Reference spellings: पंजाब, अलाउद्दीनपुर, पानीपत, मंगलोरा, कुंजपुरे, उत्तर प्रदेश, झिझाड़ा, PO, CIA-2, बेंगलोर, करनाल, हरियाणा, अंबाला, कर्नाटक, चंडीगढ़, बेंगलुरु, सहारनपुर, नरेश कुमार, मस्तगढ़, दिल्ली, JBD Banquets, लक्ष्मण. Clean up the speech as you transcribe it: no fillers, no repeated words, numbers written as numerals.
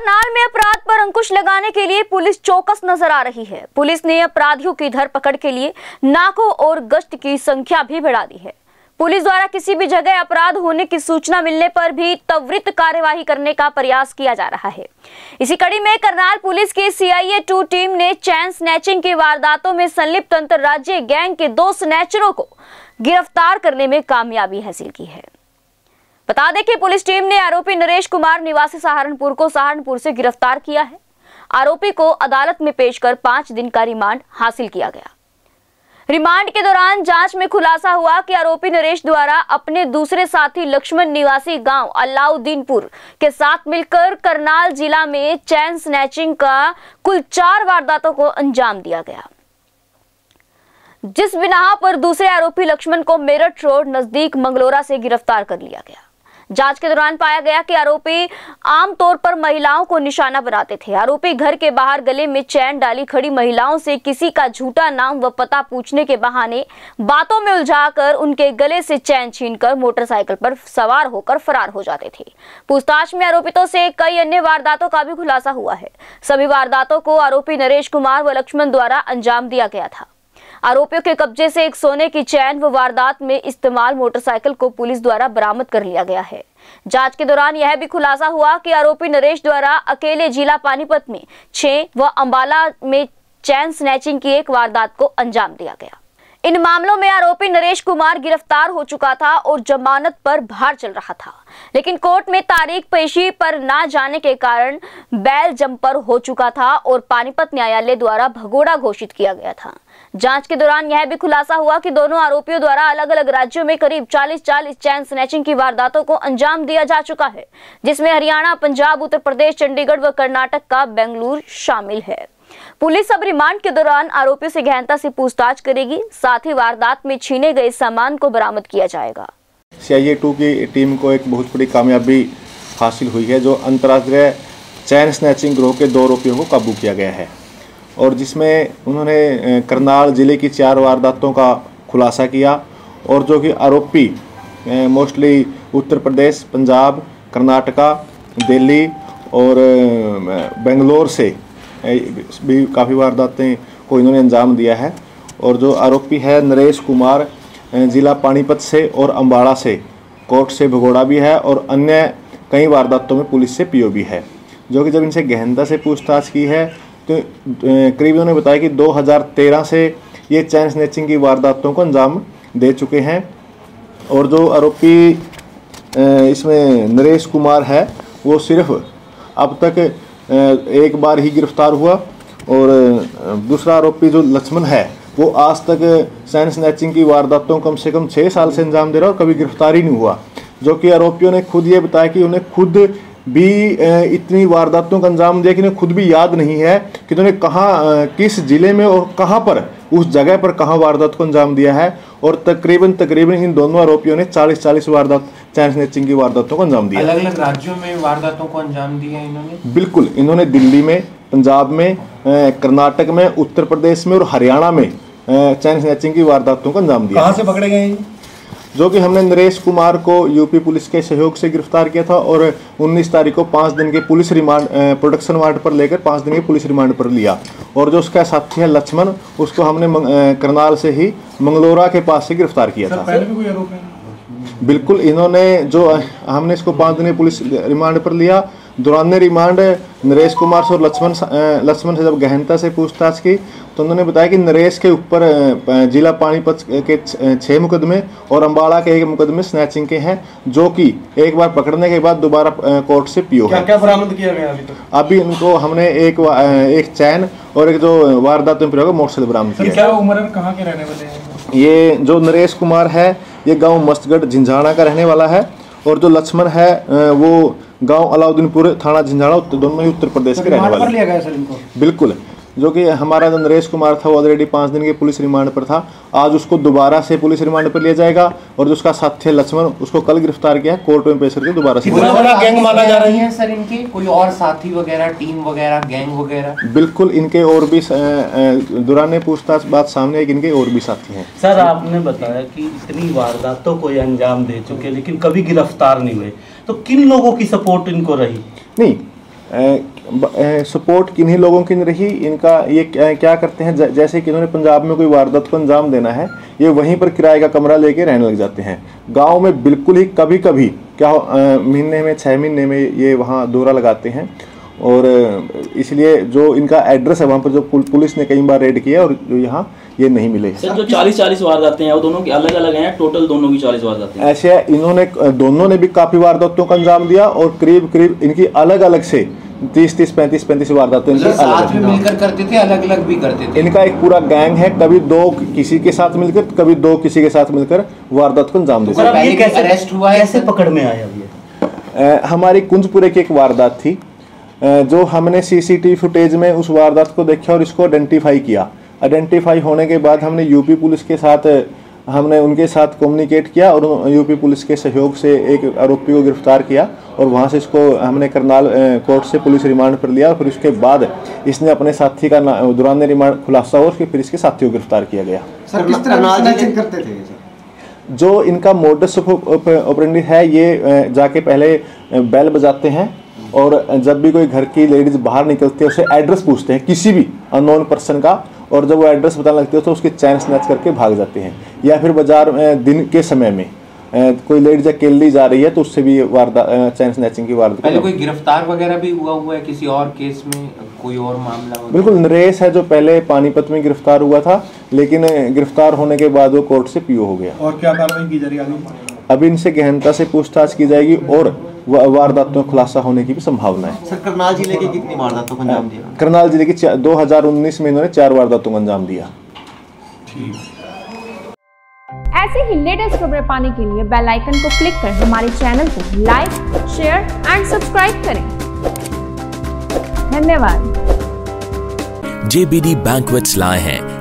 करनाल में अपराध पर अंकुश लगाने के लिए पुलिस चौकस नजर आ रही है। पुलिस ने अपराधियों की धरपकड़ के लिए नाकों और गश्त की संख्या भी बढ़ा दी है। पुलिस द्वारा किसी भी जगह अपराध होने की सूचना मिलने पर भी त्वरित कार्यवाही करने का प्रयास किया जा रहा है। इसी कड़ी में करनाल पुलिस की CIA-2 टीम ने चैन स्नैचिंग की वारदातों में संलिप्त अंतर्राज्यीय गैंग के 2 स्नैचरों को गिरफ्तार करने में कामयाबी हासिल की है। बता दें कि पुलिस टीम ने आरोपी नरेश कुमार निवासी सहारनपुर को सहारनपुर से गिरफ्तार किया है। आरोपी को अदालत में पेश कर 5 दिन का रिमांड हासिल किया गया। रिमांड के दौरान जांच में खुलासा हुआ कि आरोपी नरेश द्वारा अपने दूसरे साथी लक्ष्मण निवासी गांव अलाउद्दीनपुर के साथ मिलकर करनाल जिला में चैन स्नैचिंग का कुल 4 वारदातों को अंजाम दिया गया, जिस बिना पर दूसरे आरोपी लक्ष्मण को मेरठ रोड नजदीक मंगलोरा से गिरफ्तार कर लिया गया। जांच के दौरान पाया गया कि आरोपी आमतौर पर महिलाओं को निशाना बनाते थे। आरोपी घर के बाहर गले में चैन डाली खड़ी महिलाओं से किसी का झूठा नाम व पता पूछने के बहाने बातों में उलझाकर उनके गले से चैन छीनकर मोटरसाइकिल पर सवार होकर फरार हो जाते थे। पूछताछ में आरोपितों से कई अन्य वारदातों का भी खुलासा हुआ है। सभी वारदातों को आरोपी नरेश कुमार व लक्ष्मण द्वारा अंजाम दिया गया था। आरोपियों के कब्जे से एक सोने की चैन व वारदात में इस्तेमाल मोटरसाइकिल को पुलिस द्वारा बरामद कर लिया गया है। जांच के दौरान यह भी खुलासा हुआ कि आरोपी नरेश द्वारा अकेले जिला पानीपत में 6 व अंबाला में चैन स्नैचिंग की एक वारदात को अंजाम दिया गया। इन मामलों में आरोपी नरेश कुमार गिरफ्तार हो चुका था और जमानत पर भार चल रहा था, लेकिन कोर्ट में तारीख पेशी पर ना जाने के कारण बेल जंपर हो चुका था और पानीपत न्यायालय द्वारा भगोड़ा घोषित किया गया था। जांच के दौरान यह भी खुलासा हुआ कि दोनों आरोपियों द्वारा अलग अलग राज्यों में करीब 40 चैन स्नैचिंग की वारदातों को अंजाम दिया जा चुका है, जिसमें हरियाणा, पंजाब, उत्तर प्रदेश, चंडीगढ़ व कर्नाटक का बेंगलुरु शामिल है। पुलिस अब रिमांड के दौरान आरोपियों से गहनता से पूछताछ करेगी, साथ ही वारदात में छीने गए सामान को बरामद किया जाएगा। CIA-2 की टीम को एक बहुत बड़ी कामयाबी हासिल हुई है, जो अंतर्राष्ट्रीय चैन स्नैचिंग गिरोह के 2 आरोपियों को काबू किया गया है और जिसमें उन्होंने करनाल जिले की 4 वारदातों का खुलासा किया और जो कि आरोपी मोस्टली उत्तर प्रदेश, पंजाब, कर्नाटका, दिल्ली और बेंगलोर से भी काफ़ी वारदातें को इन्होंने अंजाम दिया है। और जो आरोपी है नरेश कुमार ज़िला पानीपत से और अंबाला से कोर्ट से भगोड़ा भी है और अन्य कई वारदातों में पुलिस से PO भी है, जो कि जब इनसे गहनता से पूछताछ की है तो करीब इन्होंने बताया कि 2013 से ये चैन स्नैचिंग की वारदातों को अंजाम दे चुके हैं। और जो आरोपी इसमें नरेश कुमार है वो सिर्फ अब तक एक बार ही गिरफ्तार हुआ और दूसरा आरोपी जो लक्ष्मण है वो आज तक चैन स्नैचिंग की वारदातों कम से कम 6 साल से अंजाम दे रहा और कभी गिरफ्तार ही नहीं हुआ, जो कि आरोपियों ने खुद ये बताया कि उन्हें खुद भी इतनी वारदातों का अंजाम दिया कि उन्हें खुद भी याद नहीं है कि उन्होंने कहाँ, किस ज़िले में और कहाँ पर, उस जगह पर कहाँ वारदात को अंजाम दिया है। और तकरीबन इन दोनों आरोपियों ने 40 वारदात चैन स्नैचिंग की वारदातों को अंजाम दिया। अलग अलग राज्यों में वारदातों को अंजाम दिया इन्होंने। बिल्कुल, इन्होंने दिल्ली में, पंजाब में, कर्नाटक में, उत्तर प्रदेश में और हरियाणा में चैन स्नैचिंग की वारदातों को अंजाम दिया। कहाँ से पकड़े गए हैं? जो कि हमने नरेश कुमार को UP पुलिस के सहयोग से गिरफ्तार किया था और 19 तारीख को 5 दिन के पुलिस रिमांड प्रोडक्शन वार्ड पर लेकर 5 दिन के पुलिस रिमांड पर लिया। और जो उसका साथी है लक्ष्मण, उसको हमने करनाल से ही मंगलोरा के पास से गिरफ्तार किया था। पहले भी कोई आरोप है? बिल्कुल, इन्होंने जो हमने इसको 5 दिन के पुलिस रिमांड पर लिया। दौरान रिमांड नरेश कुमार से और लक्ष्मण से जब गहनता से पूछताछ की तो उन्होंने बताया कि नरेश के ऊपर जिला पानीपत के 6 मुकदमे और अंबाला के 1 मुकदमे स्नैचिंग के हैं, जो कि एक बार पकड़ने के बाद दोबारा कोर्ट से PO है। क्या बरामद किया गया अभी तक? अभी उनको हमने एक चैन और एक जो वारदात में प्रयोग मोटरसाइकिल बरामद किया। क्या उम्र, कहाँ के रहने वाले हैं? ये जो नरेश कुमार है ये गाँव मस्तगढ़ झिझाड़ा का रहने वाला है और जो लक्ष्मण है वो गांव अलाउद्दीनपुर, थाना झिझाड़ा, दोनों ही उत्तर प्रदेश के रहने वाले हैं। बिल्कुल, जो कि हमारा जो नरेश कुमार था वो ऑलरेडी 5 दिन के पुलिस रिमांड पर था। आज उसको दोबारा से पुलिस रिमांड पर लिया जाएगा और जो उसका साथी है लक्ष्मण, उसको कल गिरफ्तार किया, कोर्ट में पेश करके दोबारा से। बड़ा गैंग माना जा रही है सर इनकी, कोई और साथी वगैरह, टीम वगैरह, गैंग वगैरह? बिल्कुल, इनके और भी दौरान पूछताछ बात सामने आई कि इनके और भी साथी हैं। सर आपने बताया कि इतनी वारदातों को अंजाम दे चुके लेकिन कभी गिरफ्तार नहीं हुए, तो किन लोगों की सपोर्ट इनको रही? नहीं, सपोर्ट किन्हीं लोगों की रही, इनका ये क्या करते हैं, जैसे कि इन्होंने पंजाब में कोई वारदात को अंजाम देना है, ये वहीं पर किराए का कमरा लेके रहने लग जाते हैं। गांव में बिल्कुल ही कभी कभी क्या महीने में, 6 महीने में ये वहाँ दौरा लगाते हैं, और इसलिए जो इनका एड्रेस है वहाँ पर जो पुलिस ने कई बार रेड किया और जो यहाँ ये नहीं मिले। सर जो 40-40 वारदातें हैं वो दोनों की अलग अलग हैं, टोटल दोनों की 40 वारदातें ऐसे है। इन्होंने दोनों ने भी काफ़ी वारदातों का अंजाम दिया और करीब करीब इनकी अलग अलग से 30-35 वारदातें साथ में मिलकर करते थे, अलग अलग भी करते थे। इनका एक पूरा गैंग है, कभी दो किसी के साथ मिलकर, कभी दो किसी के साथ मिलकर वारदात को अंजाम देते। पकड़ में आया हमारी कुंजपुरे की एक वारदात थी, जो हमने सीसीटीवी फुटेज में उस वारदात को देखा और इसको आइडेंटिफाई किया। आइडेंटिफाई होने के बाद हमने यूपी पुलिस के साथ उनके साथ कम्युनिकेट किया और यूपी पुलिस के सहयोग से एक आरोपी को गिरफ्तार किया और वहां से इसको हमने करनाल कोर्ट से पुलिस रिमांड पर लिया। फिर उसके बाद इसने अपने साथी का दौरान रिमांड खुलासा हुआ, फिर इसके साथी को गिरफ्तार किया गया। सर किस तरह करते थे? जो इनका मोडस ऑपरेंडी है, ये जाके पहले बैल बजाते हैं और जब भी कोई घर की लेडीज बाहर निकलती है उसे एड्रेस पूछते हैं किसी भी अननोन पर्सन का, और जब वो एड्रेस बताने लगते हो तो उसके चैन स्नैच करके भाग जाते हैं। या फिर बाजार में दिन के समय में कोई लेडीज अकेली जा रही है तो उससे भी वारदात, चैन स्नैचिंग की वारदात। पहले कोई गिरफ्तार वगैरह भी हुआ है किसी और केस में, कोई और मामला? बिल्कुल, नरेश है जो पहले पानीपत में गिरफ्तार हुआ था, लेकिन गिरफ्तार होने के बाद वो कोर्ट से पीओ हो गया। और क्या कार्रवाई की जा रही है? अभी इनसे गहनता से पूछताछ की जाएगी और वारदातों में खुलासा होने की भी संभावना है। सर करनाल जिले की कितनी वारदातों को अंजाम दिया? करनाल जिले की 2019 में इन्होंने 4 वारदातों को अंजाम दिया। ऐसे ही लेटेस्ट खबरें पाने के लिए बेल आइकन को क्लिक कर हमारे चैनल को लाइक, शेयर एंड सब्सक्राइब करें। धन्यवाद। JBD Banquets लाए हैं